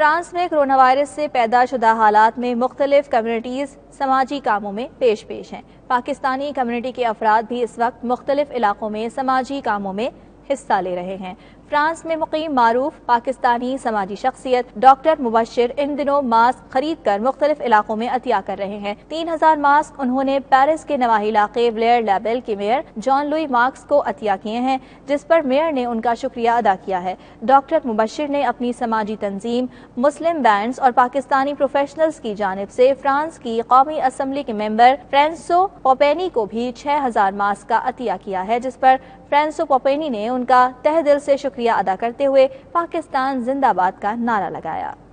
France में corona virus से पैदा शुदा हालात में मुख्तलिफ कम्युनिटीज़ समाजी कामों में पेश पेश हैं। पाकिस्तानी कम्युनिटी के अफराद भी इस वक्त मुख्तलिफ इलाकों में समाजी कामों में हिस्सा ले रहे हैं। फ्रांस में मुकीम मारूफ पाकिस्तानी समाजी शख्सियत डॉक्टर मुबशिर इन दिनों मास्क खरीद कर मुख्तलिफ इलाकों में अतिया कर रहे हैं। 3000 मास्क उन्होंने पेरिस के नवाही इलाके व्लेयर लेबेल के मेयर जॉन लुई मार्क्स को अतिया किए हैं, जिस पर मेयर ने उनका शुक्रिया अदा किया है। डॉक्टर मुबशिर ने अपनी समाजी तंजीम मुस्लिम बैंड और पाकिस्तानी प्रोफेशनल्स की जानिब से फ्रांस की कौमी असम्बली के मेंबर फ्रांस्वा पुपोनी को भी 6000 मास्क का अतिया किया है, जिस पर फ्रांस्वा पुपोनी ने उनका तहे दिल से शुक्रिया अदा करते हुए पाकिस्तान जिंदाबाद का नारा लगाया।